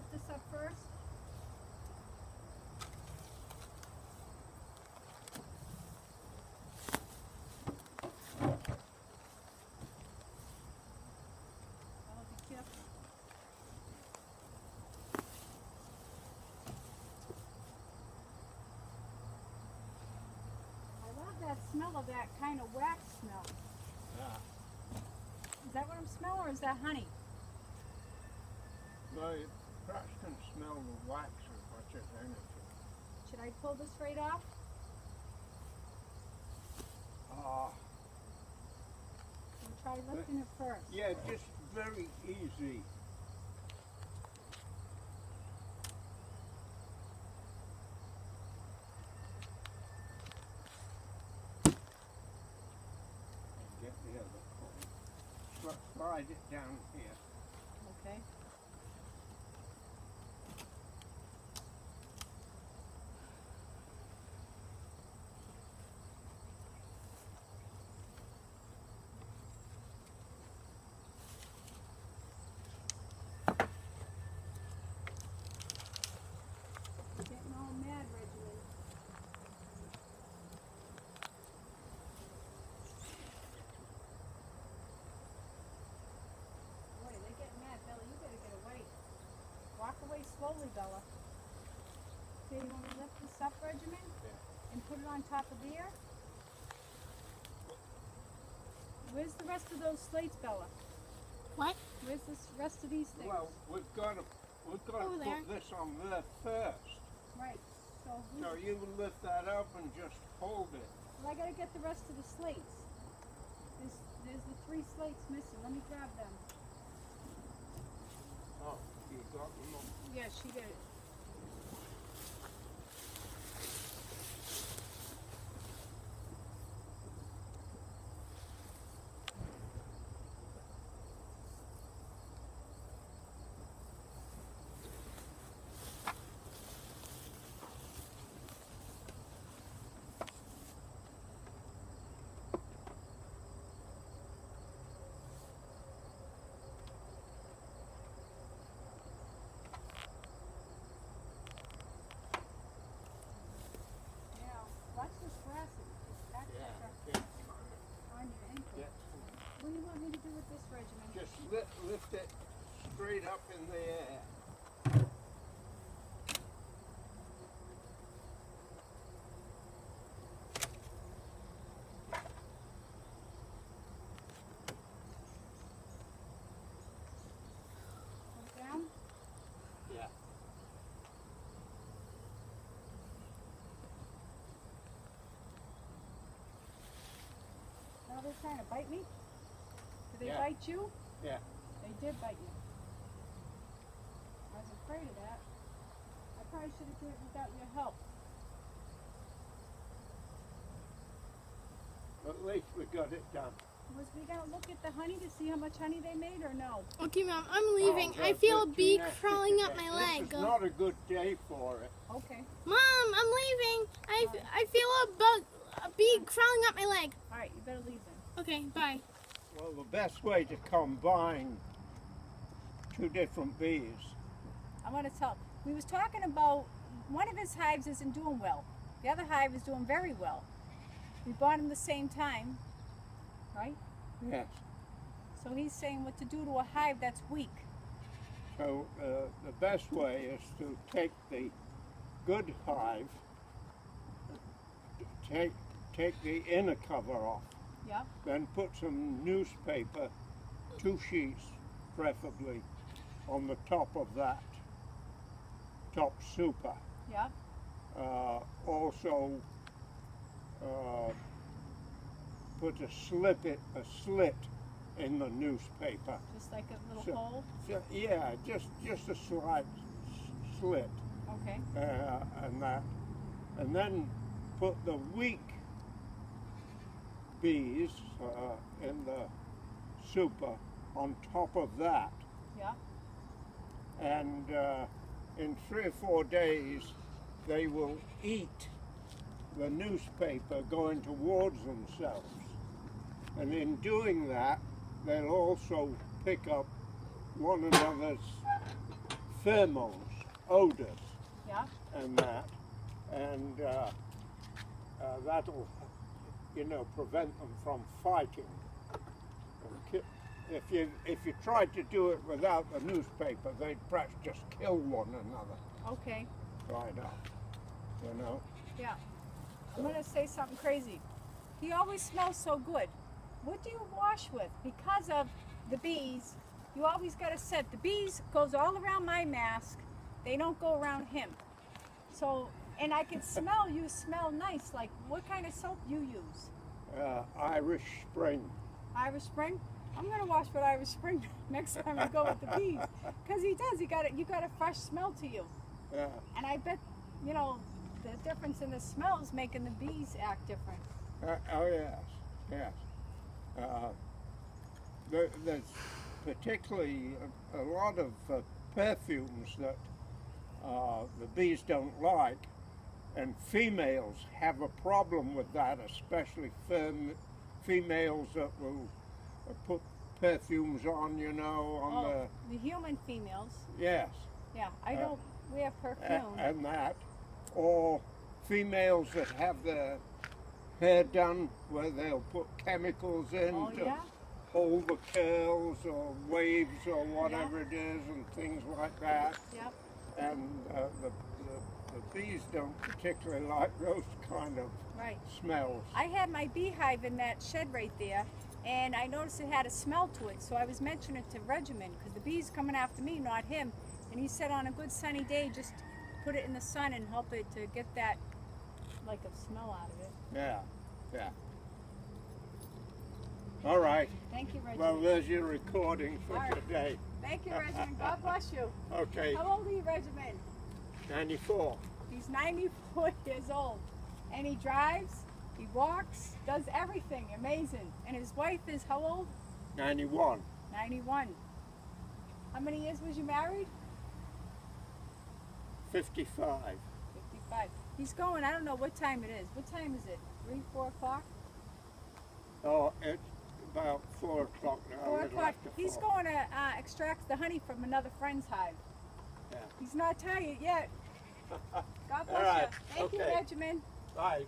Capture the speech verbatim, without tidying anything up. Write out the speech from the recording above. lift this up first. Smell of that kind of wax smell. Yeah. Is that what I'm smelling, or is that honey? Well, you perhaps can smell the wax or what you're doing it. Should I pull this right off? Ah. Uh, I'll try lifting it first. Yeah, just very easy. Slide it down here. Okay. Slowly, Bella. So you want to lift this up, Benjamin, yeah, and put it on top of there. Where's the rest of those slates, Bella? What? Where's the rest of these things? Well, we've got to, we've got oh, to put this on there first. Right. So, so you can lift that up and just hold it. Well, I got to get the rest of the slates. There's, there's the three slates missing. Let me grab them. Oh. You got them up. Yeah, she did it. Lift, lift it straight up in the air. Now they're trying to bite me? Did they yeah. bite you? Yeah. They did bite you. I was afraid of that. I probably should have done it without your help. At least we got it done. Was we got to look at the honey to see how much honey they made or no? Okay, Mom, I'm leaving. Oh, I feel a bee crawling up my leg. This is not a good day for it. Okay. Mom, I'm leaving. I, right. I feel a, bug, a bee crawling up my leg. All right, you better leave then. Okay, bye. Well, the best way to combine two different bees. I want to tell, we was talking about one of his hives isn't doing well. The other hive is doing very well. We bought them the same time, right? Yes. So he's saying what to do to a hive that's weak. So uh, the best way is to take the good hive, take, take the inner cover off. Yeah. Then put some newspaper, two sheets preferably, on the top of that top super. Yeah. Uh, also, uh, put a slit, a slit in the newspaper. Just like a little so, hole. So, yeah, just just a slight slit. Okay. Uh, and that, and then put the weak bees uh, in the super on top of that. Yeah. And uh, in three or four days they will eat the newspaper going towards themselves. And in doing that they'll also pick up one another's pheromones, odors, yeah. and that, and uh, uh, that'll, you know, prevent them from fighting. If you if you tried to do it without the newspaper, they'd perhaps just kill one another. Okay. Right up, you know. Yeah. I'm gonna say something crazy. He always smells so good. What do you wash with? Because of the bees, you always gotta set. The bees goes all around my mask. They don't go around him. So, and I can smell you smell nice. Like, what kind of soap you use? Uh, Irish Spring. Irish Spring? I'm gonna wash with Irish Spring next time I go with the bees, because he does. He got it. You got a fresh smell to you. Yeah. And I bet, you know, the difference in the smell is making the bees act different. Uh, oh yes, yes. Uh, there, there's particularly a, a lot of uh, perfumes that uh, the bees don't like, and females have a problem with that, especially fem females that will. Put perfumes on, you know, on oh, the... the human females. Yes. Yeah, I don't... Uh, we have perfume. Uh, and that. Or females that have their hair done where they'll put chemicals in oh, to yeah? hold the curls or waves or whatever yeah. it is and things like that. Yep. And uh, the, the, the bees don't particularly like those kind of right. smells. I had my beehive in that shed right there, and I noticed it had a smell to it, so I was mentioning it to Benjamin, because the bees coming after me, not him. And he said on a good sunny day, just put it in the sun and help it to get that, like, a smell out of it. Yeah, yeah. All right. Thank you, Benjamin. Well, there's your recording for right. today. Thank you, Benjamin. God bless you. Okay. How old are you, Benjamin? ninety-four. He's ninety-four years old, and he drives. He walks, does everything, amazing. And his wife is how old? ninety-one. ninety-one. How many years was you married? fifty-five. fifty-five. He's going, I don't know what time it is. What time is it? Three, four o'clock? Oh, it's about four o'clock now. Four o'clock. He's going to uh, extract the honey from another friend's hive. Yeah. He's not tired yet. God bless you. Thank you, Benjamin. Bye.